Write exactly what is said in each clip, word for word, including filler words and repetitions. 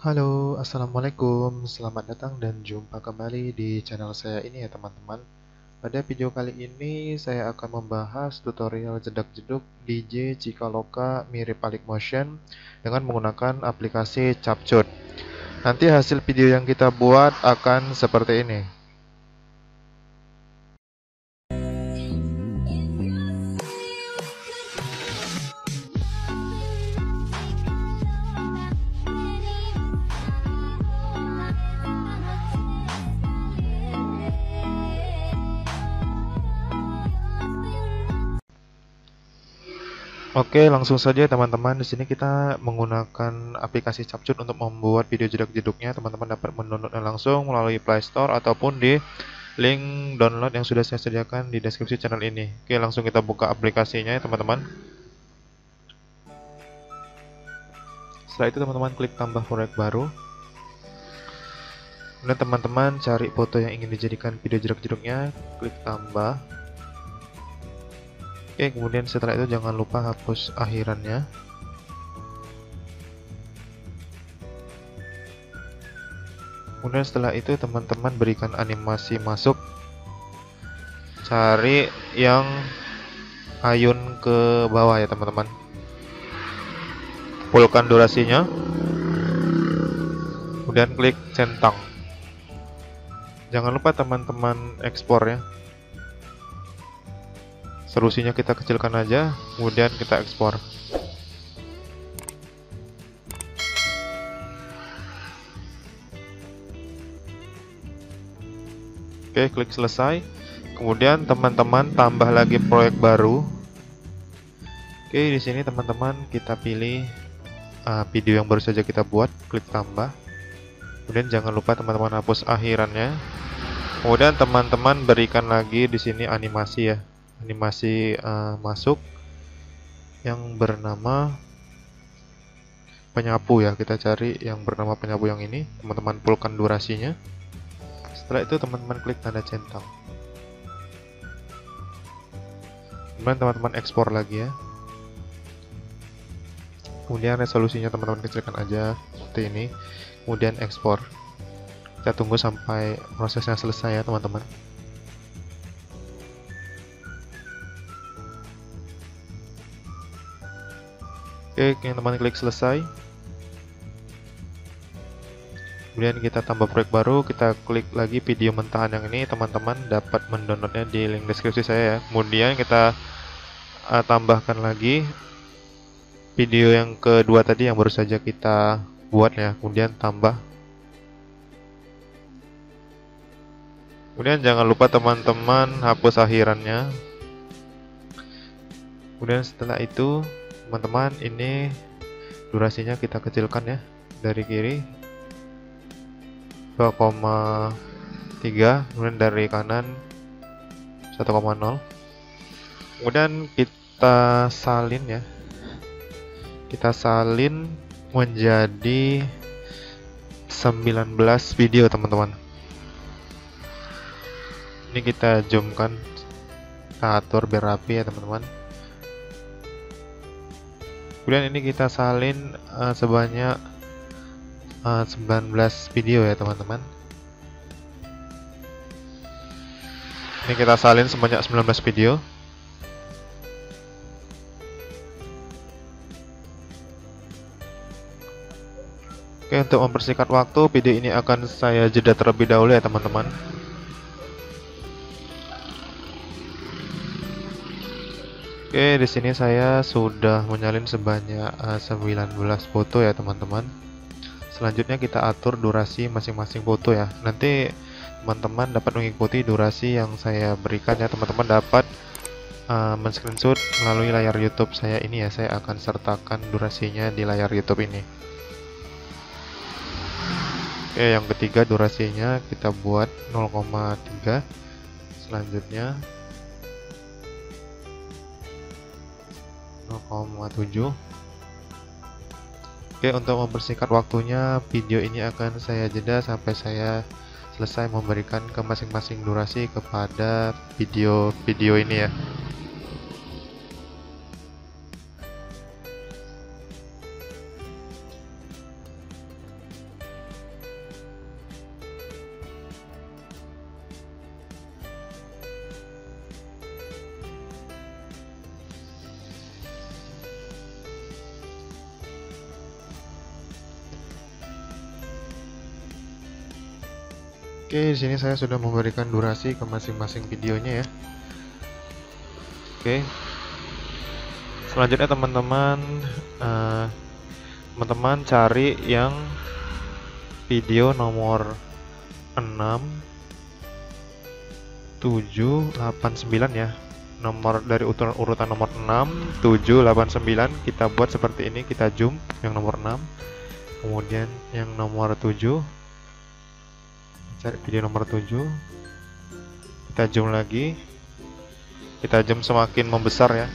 Halo, assalamualaikum, selamat datang dan jumpa kembali di channel saya ini ya teman-teman. Pada video kali ini saya akan membahas tutorial jedak-jeduk D J Chika Loka mirip Alight Motion dengan menggunakan aplikasi CapCut. Nanti hasil video yang kita buat akan seperti ini. Oke, langsung saja teman-teman. Di sini kita menggunakan aplikasi CapCut untuk membuat video jedak-jeduknya. Teman-teman dapat mendownloadnya langsung melalui Play Store ataupun di link download yang sudah saya sediakan di deskripsi channel ini. Oke, langsung kita buka aplikasinya ya teman-teman. Setelah itu teman-teman klik tambah proyek baru. Kemudian teman-teman cari foto yang ingin dijadikan video jedak-jeduknya, klik tambah. Oke, kemudian setelah itu jangan lupa hapus akhirannya. Kemudian setelah itu teman-teman berikan animasi masuk. Cari yang ayun ke bawah ya teman-teman. Fullkan durasinya. Kemudian klik centang. Jangan lupa teman-teman ekspor ya. Solusinya kita kecilkan aja, kemudian kita ekspor. Oke, klik selesai. Kemudian teman-teman tambah lagi proyek baru. Oke, di sini teman-teman kita pilih uh, video yang baru saja kita buat, klik tambah. Kemudian jangan lupa teman-teman hapus akhirannya. Kemudian teman-teman berikan lagi di sini animasi ya. Animasi uh, masuk yang bernama penyapu ya, kita cari yang bernama penyapu yang ini. Teman-teman pulkan durasinya. Setelah itu teman-teman klik tanda centang. Kemudian teman-teman ekspor lagi ya. Kemudian resolusinya teman-teman kecilkan aja seperti ini. Kemudian ekspor. Kita tunggu sampai prosesnya selesai ya teman-teman. Oke, teman-teman klik selesai. Kemudian kita tambah proyek baru, kita klik lagi video mentahan yang ini. Teman-teman dapat mendownloadnya di link deskripsi saya ya. Kemudian kita uh, tambahkan lagi video yang kedua tadi yang baru saja kita buat ya. Kemudian tambah. Kemudian jangan lupa teman-teman hapus akhirannya. Kemudian setelah itu teman-teman ini durasinya kita kecilkan ya, dari kiri dua koma tiga, kemudian dari kanan satu koma nol. Kemudian kita salin ya, kita salin menjadi sembilan belas video teman-teman. Ini kita zoomkan, kita atur biar rapi ya teman-teman. Kemudian ini kita salin uh, sebanyak uh, sembilan belas video ya teman-teman. Ini kita salin sebanyak sembilan belas video. Oke, untuk mempersingkat waktu, video ini akan saya jeda terlebih dahulu ya teman-teman. Oke, di sini saya sudah menyalin sebanyak uh, sembilan belas foto ya teman-teman. Selanjutnya kita atur durasi masing-masing foto ya. Nanti teman-teman dapat mengikuti durasi yang saya berikan ya. Teman-teman dapat uh, men-screenshot melalui layar YouTube saya ini ya. Saya akan sertakan durasinya di layar YouTube ini. Oke, yang ketiga durasinya kita buat nol koma tiga. Selanjutnya nol koma tujuh. Oke, untuk mempersingkat waktunya, video ini akan saya jeda sampai saya selesai memberikan ke masing-masing durasi kepada video-video ini ya. Oke, di sini saya sudah memberikan durasi ke masing-masing videonya ya. Oke. Selanjutnya teman-teman uh, teman-teman cari yang video nomor enam tujuh delapan sembilan ya. Nomor dari urutan, urutan nomor enam tujuh delapan sembilan kita buat seperti ini, kita zoom yang nomor enam, kemudian yang nomor tujuh, cari video nomor tujuh, kita zoom lagi, kita zoom semakin membesar ya,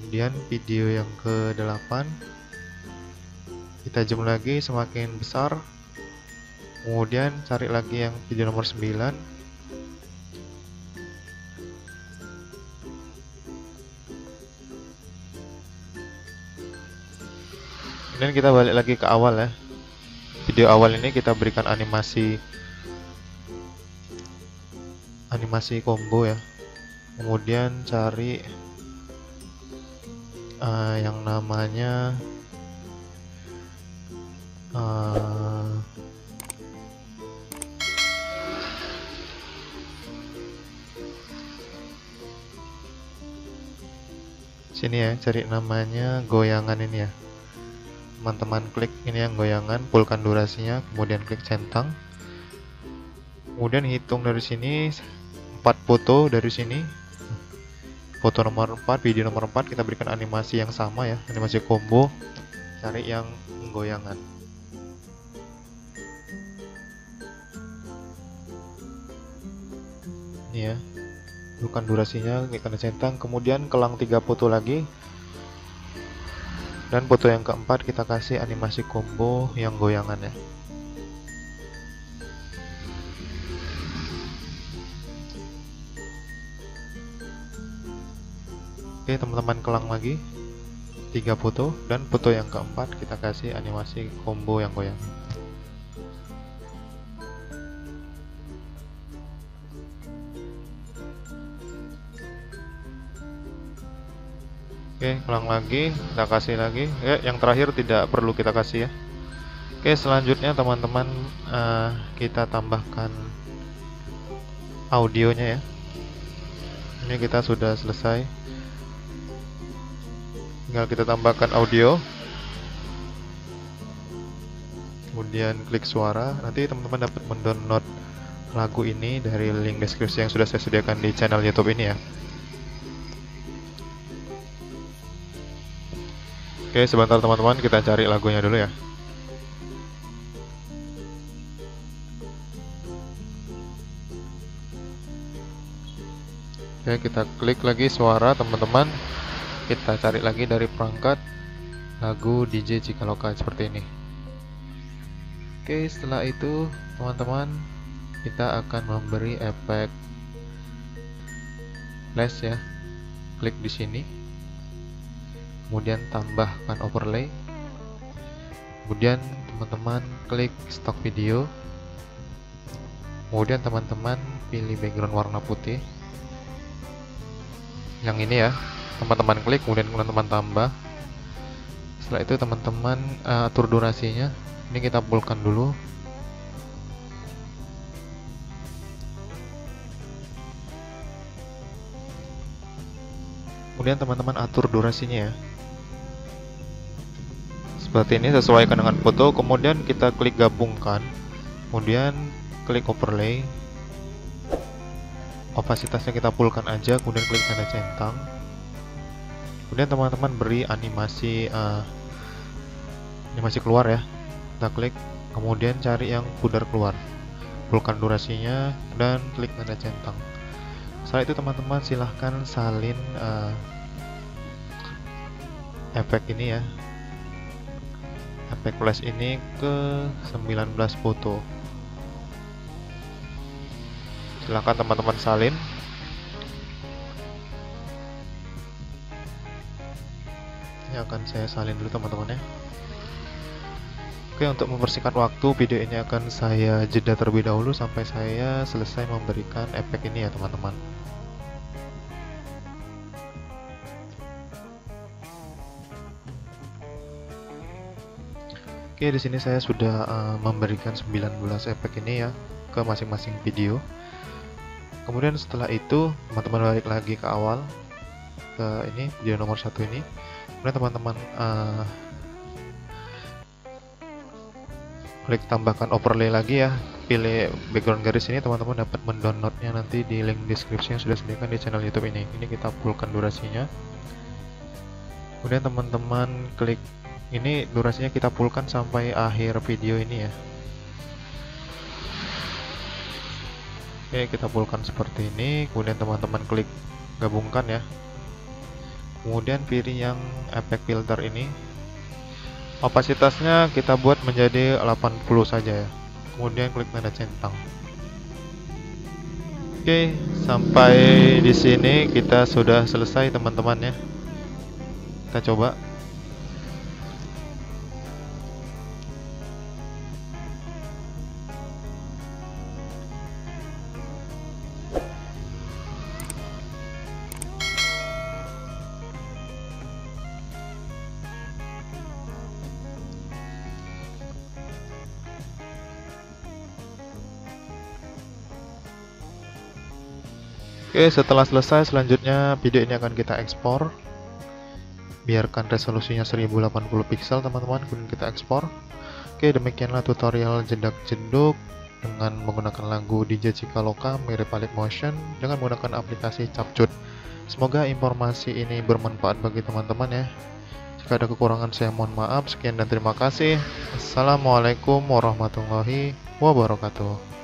kemudian video yang ke delapan kita zoom lagi semakin besar, kemudian cari lagi yang video nomor sembilan. Kemudian kita balik lagi ke awal ya. Video awal ini kita berikan animasi animasi combo ya. Kemudian cari uh, yang namanya uh, sini ya, cari namanya goyangan ini ya. Teman-teman klik ini yang goyangan, pulkan durasinya, kemudian klik centang, kemudian hitung dari sini empat foto, dari sini foto nomor empat, video nomor empat kita berikan animasi yang sama ya, animasi combo, cari yang goyangan. Ini ya, pulkan durasinya, klik centang, kemudian kelang tiga foto lagi. Dan foto yang keempat kita kasih animasi combo yang goyangannya. Oke teman-teman, kelang lagi tiga foto dan foto yang keempat kita kasih animasi combo yang goyang. Oke, ulang lagi, kita kasih lagi. Oke, yang terakhir tidak perlu kita kasih ya. Oke, selanjutnya teman-teman uh, kita tambahkan audionya ya. Ini kita sudah selesai. Tinggal kita tambahkan audio. Kemudian klik suara. Nanti teman-teman dapat mendownload lagu ini dari link deskripsi yang sudah saya sediakan di channel YouTube ini ya. Oke, sebentar teman-teman, kita cari lagunya dulu ya. Oke, kita klik lagi suara teman-teman. Kita cari lagi dari perangkat lagu D J Chika Loka seperti ini. Oke, setelah itu teman-teman kita akan memberi efek flash ya. Klik di sini, kemudian tambahkan overlay, kemudian teman-teman klik stok video, kemudian teman-teman pilih background warna putih yang ini ya, teman-teman klik, kemudian teman-teman tambah. Setelah itu teman-teman uh, atur durasinya, ini kita pulkan dulu. Kemudian teman-teman atur durasinya ya seperti ini, sesuaikan dengan foto, kemudian kita klik gabungkan, kemudian klik overlay, opasitasnya kita fullkan aja, kemudian klik tanda centang, kemudian teman-teman beri animasi uh, animasi keluar ya, kita klik, kemudian cari yang pudar keluar, fullkan durasinya dan klik tanda centang. Setelah itu teman-teman silahkan salin uh, efek ini ya, efek flash ini ke sembilan belas foto. Silahkan teman-teman salin. Ini akan saya salin dulu teman-teman ya. Oke, untuk membersihkan waktu, video ini akan saya jeda terlebih dahulu sampai saya selesai memberikan efek ini ya teman-teman. Oke, di sini saya sudah uh, memberikan sembilan belas efek ini ya ke masing-masing video. Kemudian setelah itu teman-teman balik lagi ke awal, ke ini video nomor satu ini. Kemudian teman-teman uh, klik tambahkan overlay lagi ya, pilih background garis ini. Teman-teman dapat mendownloadnya nanti di link deskripsi yang sudah sediakan di channel YouTube ini. Ini kita fullkan durasinya. Kemudian teman-teman klik ini, durasinya kita fullkan sampai akhir video ini ya. Oke, kita fullkan seperti ini. Kemudian teman-teman klik gabungkan ya. Kemudian pilih yang efek filter ini. Opasitasnya kita buat menjadi delapan puluh saja ya. Kemudian klik tanda centang. Oke, sampai di sini kita sudah selesai teman-teman ya. Kita coba. Oke, setelah selesai, selanjutnya video ini akan kita ekspor. Biarkan resolusinya seribu delapan puluh pixel teman-teman, kemudian kita ekspor. Oke, demikianlah tutorial jedak jeduk dengan menggunakan lagu D J Chika Loka mirip Alight Motion dengan menggunakan aplikasi CapCut. Semoga informasi ini bermanfaat bagi teman-teman ya. Jika ada kekurangan saya mohon maaf. Sekian dan terima kasih. Assalamualaikum warahmatullahi wabarakatuh.